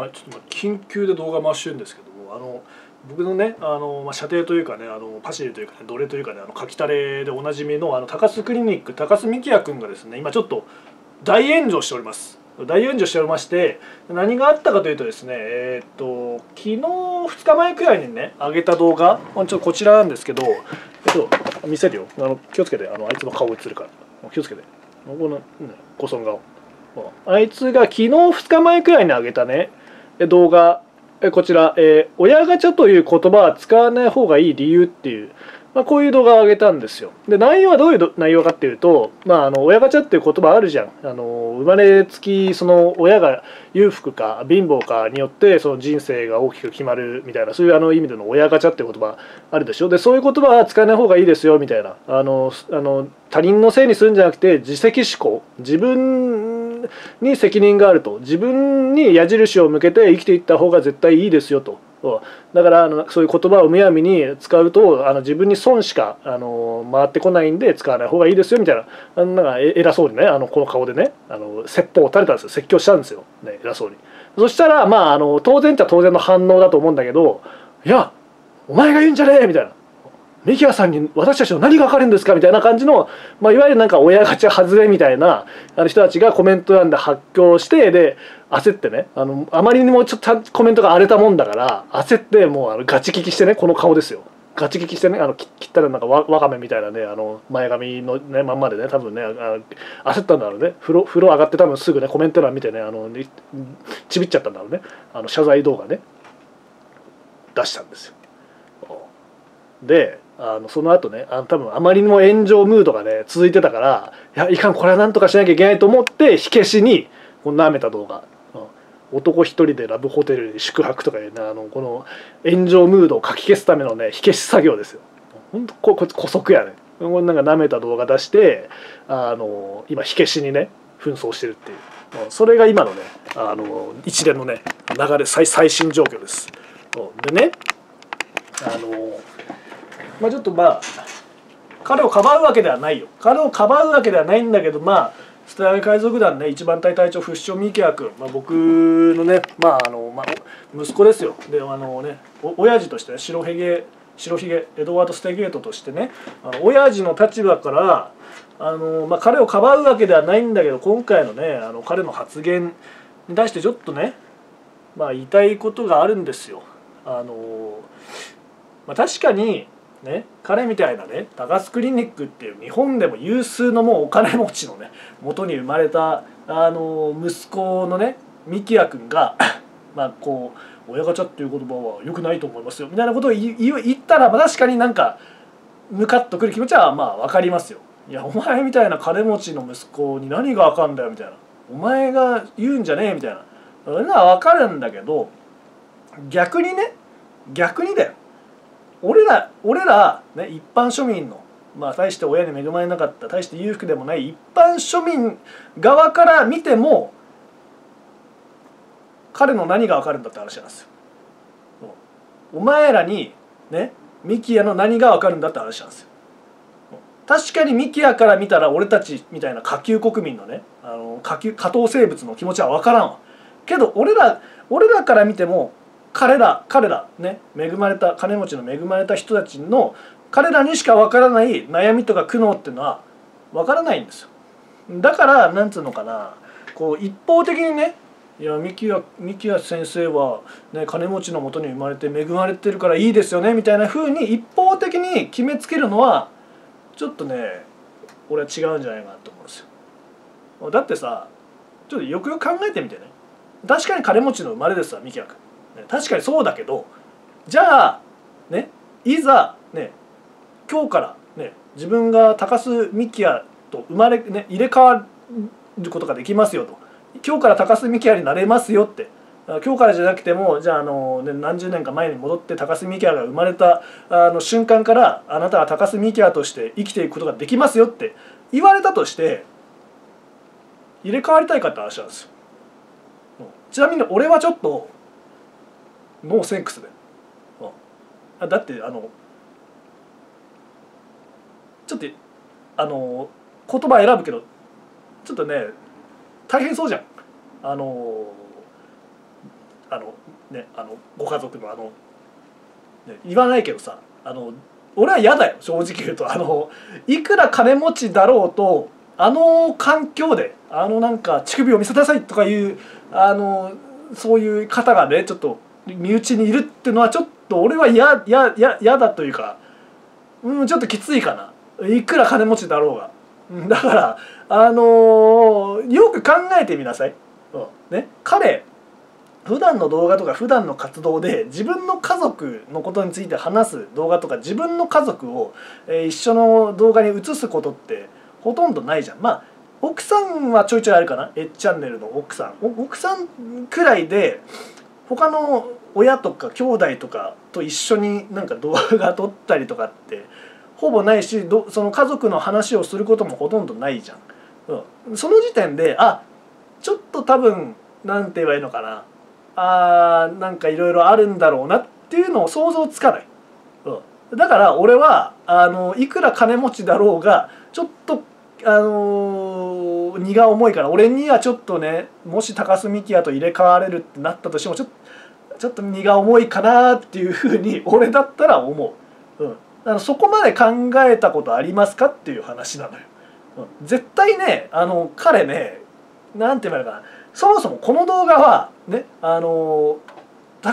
はい、ちょっと緊急で動画回してるんですけども、僕のね射程というかねパシリというかね奴隷というかねかきたれでおなじみの高須クリニック高須幹也くんがですね今ちょっと大炎上しております。大炎上しておりまして、何があったかというとですね、昨日2日前くらいにね上げた動画、ちょっとこちらなんですけど、見せるよ、気をつけて、あいつの顔映るから気をつけて、このこその顔、あいつが昨日2日前くらいに上げたね動画、こちら、親ガチャという言葉は使わない方がいい理由っていう、こういう動画を上げたんですよ。で、内容はどういう内容かっていうと、親ガチャっていう言葉あるじゃん。生まれつき、その親が裕福か貧乏かによって、その人生が大きく決まるみたいな、そういう意味での親ガチャっていう言葉あるでしょ。で、そういう言葉は使わない方がいいですよ、みたいな。他人のせいにするんじゃなくて、自責思考。自分に責任があると、自分に矢印を向けて生きていった方が絶対いいですよと。だからそういう言葉をむやみに使うと自分に損しか回ってこないんで使わない方がいいですよみたいな、なんか偉そうにねこの顔でね説法を垂れたんですよ、説教したんですよ、ね、偉そうに。そしたら当然っちゃ当然の反応だと思うんだけど「いやお前が言うんじゃねえ!」みたいな。ミキヤさんに私たちの何が分かるんですかみたいな感じの、いわゆるなんか親ガチャ外れみたいな人たちがコメント欄で発狂して、で焦ってねあまりにもちょっとコメントが荒れたもんだから焦って、もうガチ聞きしてね、この顔ですよ、ガチ聞きしてね切ったらなんかワカメみたいなね前髪の、ね、まんまでね多分ね焦ったんだろうね、風呂上がって多分すぐねコメント欄見てねちびっちゃったんだろうね、謝罪動画ね出したんですよ。でその後ね多分あまりにも炎上ムードがね続いてたから、いやいかん、これはなんとかしなきゃいけないと思って火消しにこう舐めた動画、男一人でラブホテルに宿泊とかいうねこの炎上ムードをかき消すためのね火消し作業ですよ。ほんとこいつ姑息やね、こんなんか舐めた動画出して今火消しにね紛争してるっていう、それが今のね一連のね流れ、最新状況です。でねちょっと彼をかばうわけではないよ、彼をかばうわけではないんだけど、ステラゲ海賊団ね一番隊隊長不死鳥幹也君、僕のね息子ですよ。でね親父として、ね、白ひげエドワード・ステゲートとしてね親父の立場から彼をかばうわけではないんだけど、今回のね彼の発言に対してちょっとね言いたいことがあるんですよ。確かにね、彼みたいなね高須クリニックっていう日本でも有数のもうお金持ちのね元に生まれた息子のね幹也君がこう「親ガチャっていう言葉は良くないと思いますよ」みたいなことを言ったら、確かになんかムカッとくる気持ちは分かりますよ。いやお前みたいな金持ちの息子に何が分かんだよみたいな、お前が言うんじゃねえみたいな、それは分かるんだけど、逆にね逆にだよ、俺ら、ね、一般庶民の、大して親に恵まれなかった大して裕福でもない一般庶民側から見ても彼の何が分かるんだって話なんですよ。お前らにねミキヤの何が分かるんだって話なんですよ。確かにミキヤから見たら俺たちみたいな下級国民のね下等生物の気持ちは分からんわけど、俺らから見ても彼らね恵まれた金持ちの恵まれた人たちの彼らにしかわからない悩みとか苦悩っていうのはわからないんですよ。だからなんつうのかな、こう一方的にね「いや幹也先生は、ね、金持ちのもとに生まれて恵まれてるからいいですよね」みたいなふうに一方的に決めつけるのはちょっとね俺は違うんじゃないかなと思うんですよ。だってさちょっとよくよく考えてみてね、確かに金持ちの生まれですわ幹也君。確かにそうだけど、じゃあねいざね今日からね自分が高須幹也と入れ替わることができますよと、今日から高須幹也になれますよって、今日からじゃなくてもじゃあ何十年か前に戻って高須幹也が生まれた瞬間からあなたは高須幹也として生きていくことができますよって言われたとして、入れ替わりたいかって話なんですよ。ちなみに俺はちょっとノーセンクスで、だってちょっと言葉選ぶけどちょっとね大変そうじゃん。ご家族の言わないけどさ、俺は嫌だよ正直言うと。いくら金持ちだろうと環境でなんか乳首を見せなさいとかいうそういう方がねちょっと身内にいるっていうのはちょっと俺は嫌だというか、ちょっときついかな、いくら金持ちだろうが。だからよく考えてみなさい。ね、彼普段の動画とか普段の活動で自分の家族のことについて話す動画とか自分の家族を一緒の動画に映すことってほとんどないじゃん。まあ奥さんはちょいちょいあるかな、エッチャンネルの奥さんくらいで、他の親とか兄弟とかと一緒になんか動画撮ったりとかってほぼないし、その家族の話をすることもほとんどないじゃん。その時点でちょっと多分なんて言えばいいのかな、なんかいろいろあるんだろうなっていうのを想像つかない。だから俺は、いくら金持ちだろうがちょっと荷が重いから、俺にはちょっとね、もし高須幹也と入れ替われるってなったとしてもちょっと荷が重いかなっていうふうに俺だったら思う。そこまで考えたことありますかっていう話なのよ。絶対ね、彼ね、なんて言えばいいのかな、そもそもこの動画はね、高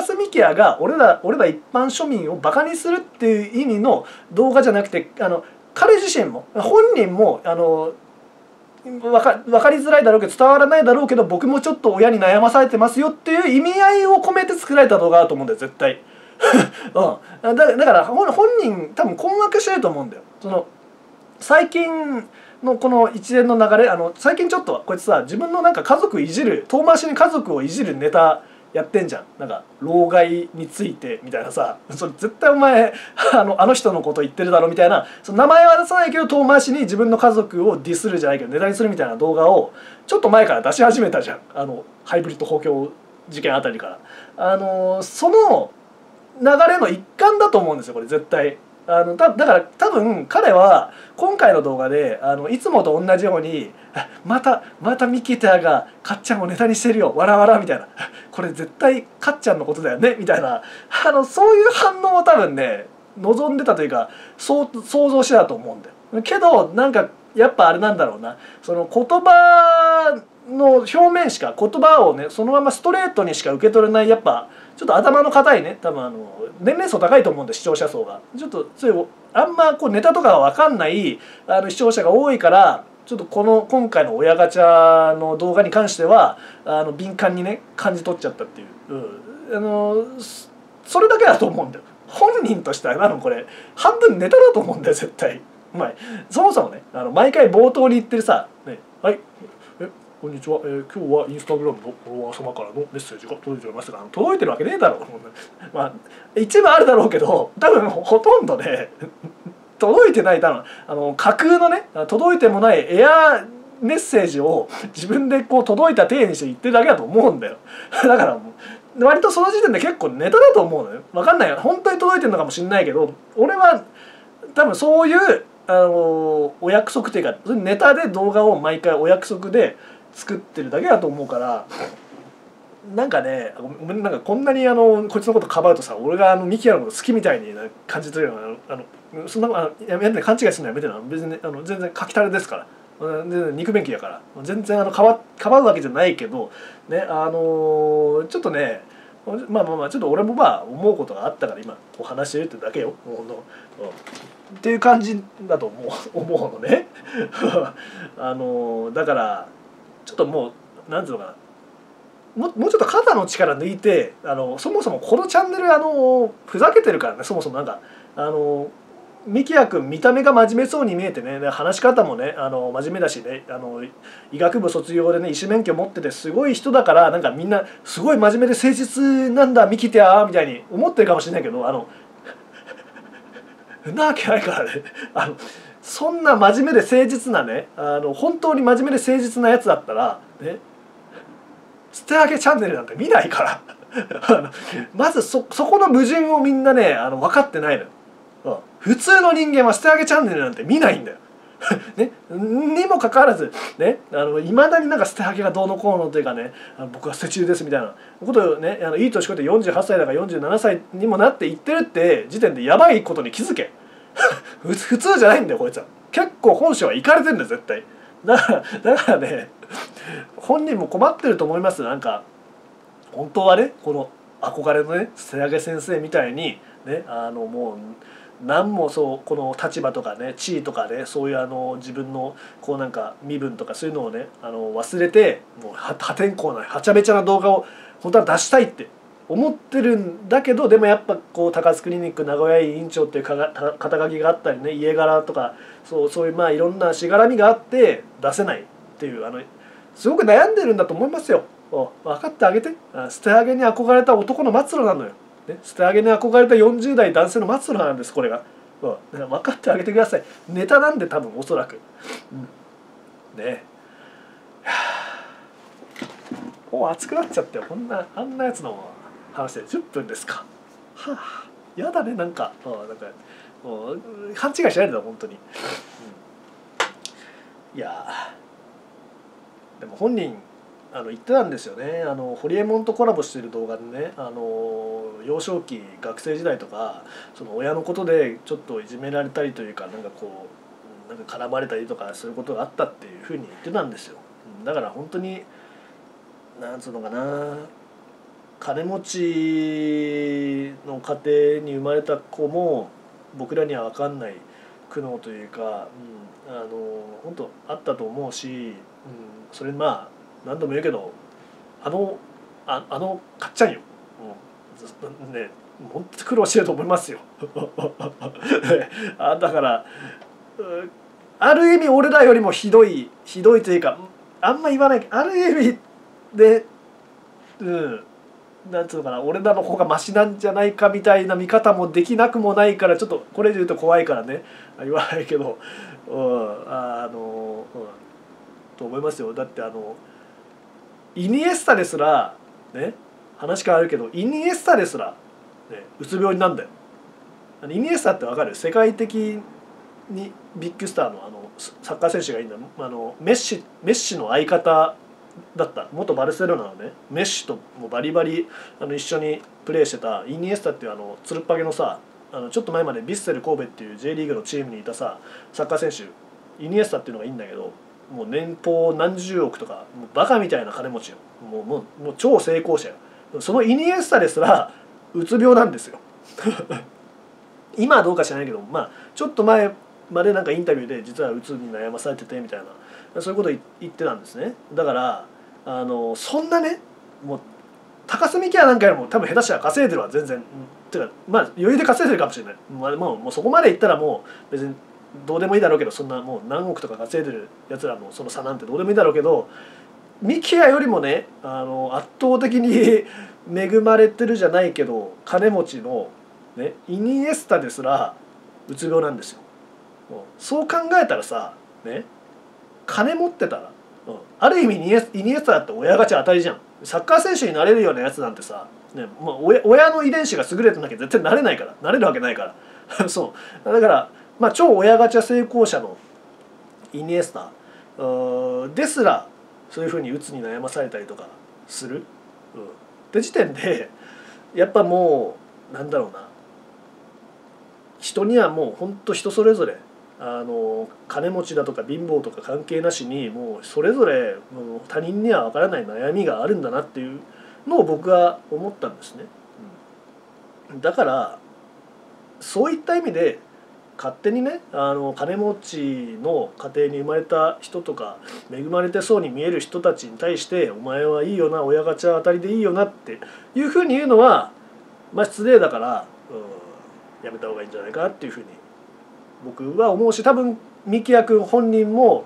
須幹也が俺ら一般庶民をバカにするっていう意味の動画じゃなくて、彼自身も本人も分かりづらいだろうけど、伝わらないだろうけど、僕もちょっと親に悩まされてますよっていう意味合いを込めて作られた動画だと思うんだよ絶対。だから本人多分困惑してると思うんだよ。その最近のこの一連の流れ、最近ちょっとこいつさ、自分のなんか家族いじる、遠回しに家族をいじるネタやってんじゃん。なんか老害についてみたいなさ、それ絶対お前あの人のこと言ってるだろみたいな、その名前は出さないけど遠回しに自分の家族をディスるじゃないけどネタにするみたいな動画をちょっと前から出し始めたじゃん、ハイブリッド補強事件あたりから。その流れの一環だと思うんですよこれ絶対。だから多分彼は今回の動画でいつもと同じように「またミキタがかっちゃんをネタにしてるよわらわら」みたいな「これ絶対かっちゃんのことだよね」みたいなそういう反応を多分ね望んでたというか、そう想像してたと思うんだよ。けどなんかやっぱあれなんだろうな、その言葉の表面しか、言葉をねそのままストレートにしか受け取れない、やっぱちょっと頭の固いね、多分年齢層高いと思うんで視聴者層がちょっとそういうあんまこうネタとかが分かんない視聴者が多いから、ちょっと今回の親ガチャの動画に関しては敏感にね感じ取っちゃったっていう、それだけだと思うんだよ本人としては。これ半分ネタだと思うんだよ絶対。そもそもね毎回冒頭に言ってるさ「ね、はい」こんにちは、今日はインスタグラムのフォロワー様からのメッセージが届いておりましたが、届いてるわけねえだろう一部あるだろうけど、多分ほとんどね届いてない。架空のね届いてもないエアメッセージを自分でこう届いた体にして言ってるだけだと思うんだよ。だからもう割とその時点で結構ネタだと思うのよ。分かんないよ本当に届いてるのかもしれないけど、俺は多分そういうお約束というかネタで動画を毎回お約束で作ってるだけだと思うから、なんかねなんかこんなにこいつのことかばうとさ、俺がミキヤのこと好きみたいに感じてるようなそんなやめて勘違いするのやめてな。別に全然かきたれですから、肉便器やから全然かばうわけじゃないけどね、ちょっとねまあちょっと俺も思うことがあったから今お話してるってだけよっていう感じだと思うのね。だからちょっともうなんていうのかな、もうちょっと肩の力抜いて、そもそもこのチャンネルふざけてるからね。そもそもなんかミキヤ君見た目が真面目そうに見えてね、話し方もね真面目だしね、医学部卒業でね医師免許持っててすごい人だから、なんかみんなすごい真面目で誠実なんだミキティアみたいに思ってるかもしれないけど、なわけないからねそんな真面目で誠実なね本当に真面目で誠実なやつだったらね捨て上げチャンネルなんて見ないからまずそこの矛盾をみんなね分かってないのよ。普通の人間は捨て上げチャンネルなんて見ないんだよね、にもかかわらずね、いまだになんか捨てはけがどうのこうのというかね、僕は捨て中ですみたいなことをね、いい年こいて48歳だから47歳にもなって言ってるって時点でやばいことに気づけ普通じゃないんだよこいつは。結構本性はイカれてるんだよ絶対。だからね、本人も困ってると思います。なんか本当はね、この憧れのね捨てはけ先生みたいにね、もう何もそうこの立場とかね地位とかね、そういう自分のこうなんか身分とかそういうのをね忘れて、もう破天荒なはちゃめちゃな動画を本当は出したいって思ってるんだけど、でもやっぱこう高津クリニック名古屋院長っていう肩書きがあったりね、家柄とかそういうまあいろんなしがらみがあって出せないっていう、すごく悩んでるんだと思いますよ。分かってあげて。捨てはけに憧れた男の末路なのよ。捨てはけに憧れた40代男性の末路なんですこれが。分かってあげてください。ネタなんで多分おそらく。うん、ねえ。もう熱くなっちゃってよ、こんなあんなやつの話で10分ですか。はあ、やだねなんか。なんかもう勘違いしないでだ本当に。うん、いやでも本人。言ってたんですよね、ホリエモンとコラボしてる動画でね、幼少期学生時代とかその親のことでちょっといじめられたりというかなんかこうなんか絡まれたりとかそういうことがあったっていうふうに言ってたんですよ。だから本当になんつうのかな、金持ちの家庭に生まれた子も僕らには分かんない苦悩というか、うん、本当あったと思うし、うん、それまあ何度も言うけどあのかっちゃんよ、うん、ね本当苦労してると思いますよだからある意味俺らよりもひどいというかあんま言わないけどある意味で、うん、なんつうのかな俺らの方がマシなんじゃないかみたいな見方もできなくもないから、ちょっとこれで言うと怖いからね言わないけど、うん、と思いますよ。だってイニエスタですら、ね、話変わるけどイニエスタですら、ね、うつ病になるんだよ。イニエスタって分かる？世界的にビッグスターのサッカー選手がいるんだ。メッシの相方だった元バルセロナのねメッシともバリバリ一緒にプレーしてたイニエスタっていうつるっぱげのさちょっと前までヴィッセル神戸っていう J リーグのチームにいたさサッカー選手イニエスタっていうのがいいんだけど。もう年俸何十億とかもうバカみたいな金持ちよ。もう超成功者よ。そのイニエスタですらうつ病なんですよ今はどうか知らないけど、まあちょっと前までなんかインタビューで実はうつに悩まされててみたいなそういうこと言ってたんですね。だからそんなねもう高住家なんかよりも多分下手したら稼いでるわ全然。てかまあ余裕で稼いでるかもしれない。もうそこまでいったらもう別に。どうでもいいだろうけど、そんなもう何億とか稼いでるやつらのその差なんてどうでもいいだろうけど、ミキヤよりもね圧倒的に恵まれてるじゃないけど金持ちの、ね、イニエスタですらうつ病なんですよ。そう考えたらさ、ね、金持ってたら、うん、ある意味イニエスタだって親ガチャ当たりじゃん。サッカー選手になれるようなやつなんてさ、ねまあ、親の遺伝子が優れてなきゃ絶対なれないからなれるわけないからそうだからまあ超親ガチャ成功者のイニエスタですらそういうふうにうつに悩まされたりとかする、うん、って時点でやっぱもうなんだろうな人にはもうほんと人それぞれ金持ちだとか貧乏とか関係なしにもうそれぞれもう他人には分からない悩みがあるんだなっていうのを僕は思ったんですね。うん、だからそういった意味で勝手にね金持ちの家庭に生まれた人とか恵まれてそうに見える人たちに対して「お前はいいよな親ガチャ当たりでいいよな」っていうふうに言うのはまあ失礼だからやめた方がいいんじゃないかなっていうふうに僕は思うし、多分三木屋君本人も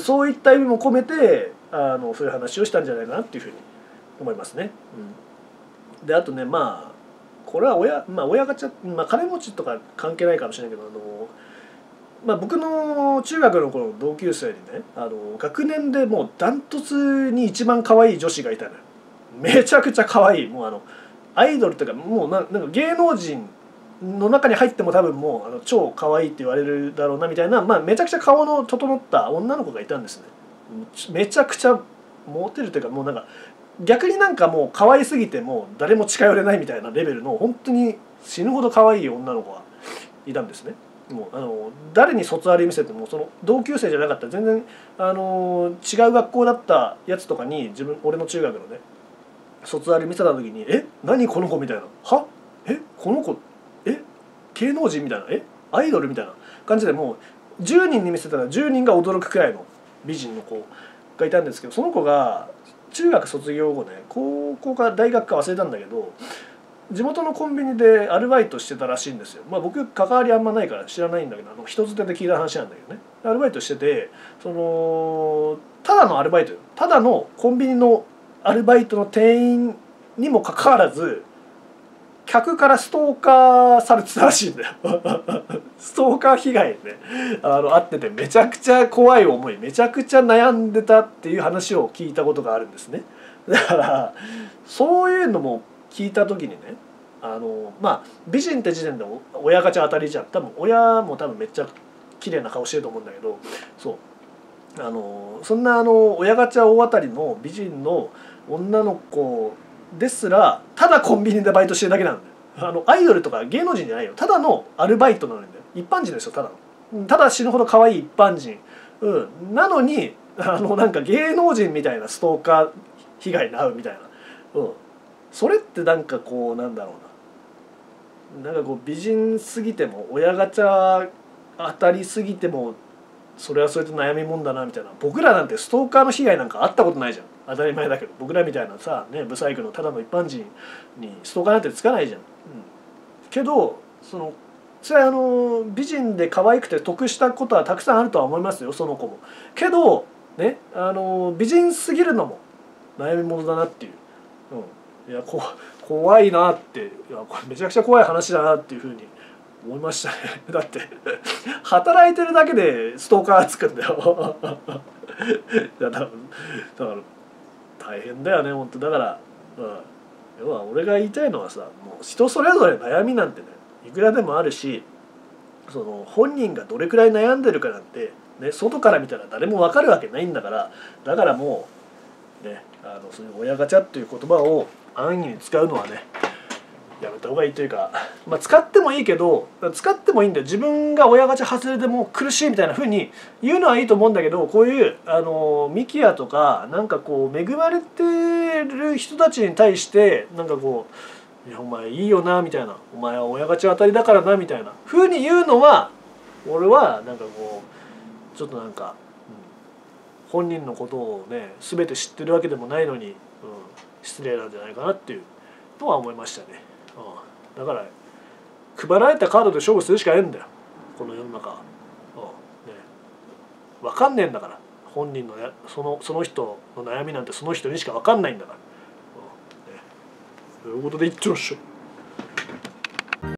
そういった意味も込めてそういう話をしたんじゃないかなっていうふうに思いますね。うん、であとねまあこれは親ガチャ、まあ、金持ちとか関係ないかもしれないけどまあ、僕の中学の頃の同級生にね学年でもうダントツに一番可愛い女子がいたのよ。めちゃくちゃ可愛いもうアイドルというかもうなんか芸能人の中に入っても多分もう超可愛いって言われるだろうなみたいな、まあ、めちゃくちゃ顔の整った女の子がいたんですね。めちゃくちゃモテるというか、もうなんか逆になんかもう可愛すぎてもう誰も近寄れないみたいなレベルの本当に死ぬほど可愛い女の子がいたんですね。もう誰に卒アリ見せてもその同級生じゃなかったら全然違う学校だったやつとかに俺の中学のね卒アリ見せた時に「え何この子」みたいな「はえこの子え芸能人」みたいな「えアイドル」みたいな感じでもう10人に見せたら10人が驚くくらいの美人の子がいたんですけど、その子が中学卒業後ね、高校か大学か忘れたんだけど地元のコンビニでアルバイトしてたらしいんですよ。まあ僕関わりあんまないから知らないんだけど人づてで聞いた話なんだけどね、アルバイトしててそのただのアルバイトよ、ただのコンビニのアルバイトの店員にもかかわらず客からストーカーされてたらしいんだよストーカー被害で、ね、あっててめちゃくちゃ怖い思いめちゃくちゃ悩んでたっていう話を聞いたことがあるんですね。だからそういうのも聞いた時にね、まあ美人って時点で親ガチャ当たりじゃん。多分親も多分めっちゃ綺麗な顔してると思うんだけど、そうそんな親ガチャ大当たりの美人の女の子ですらただコンビニでバイトしてるだけなんだよ。アイドルとか芸能人じゃないよ、ただのアルバイトなのに、ね、一般人ですよ、ただのただ死ぬほど可愛い一般人、うん、なのになんか芸能人みたいなストーカー被害に遭うみたいな、うん、それってなんかこうなんだろうな、なんかこう美人すぎても親ガチャ当たりすぎてもそれはそれと悩みもんだなみたいな。僕らなんてストーカーの被害なんかあったことないじゃん、当たり前だけど。僕らみたいなさね、ブサイクのただの一般人にストーカーなんてつかないじゃん、うん、けどそれは美人で可愛くて得したことはたくさんあるとは思いますよ、その子も。けどね美人すぎるのも悩みものだなっていう、うん、いや怖いなって、いやこれめちゃくちゃ怖い話だなっていうふうに思いましたね。だって働いてるだけでストーカーつくんだよだから大変だよね本当。だから、うん、要は俺が言いたいのはさ、もう人それぞれ悩みなんてねいくらでもあるし、その本人がどれくらい悩んでるかなんて、ね、外から見たら誰も分かるわけないんだから。だからもうねそういう親ガチャっていう言葉を安易に使うのはねやめた方がいいというか、まあ、使ってもいいけど、使ってもいいんだよ。自分が親ガチャ外れても苦しいみたいな風に言うのはいいと思うんだけど、こういうミキヤとかなんかこう恵まれてる人たちに対してなんかこう「いやお前いいよな」みたいな「お前は親ガチャ当たりだからな」みたいな風に言うのは俺はなんかこうちょっとなんか、うん、本人のことをね全て知ってるわけでもないのに、うん、失礼なんじゃないかなっていうのは思いましたね。だから配られたカードで勝負するしかねえんだよこの世の中は、ね、分かんねえんだから。本人のその人の悩みなんてその人にしか分かんないんだから、ね、ということで一丁しょ。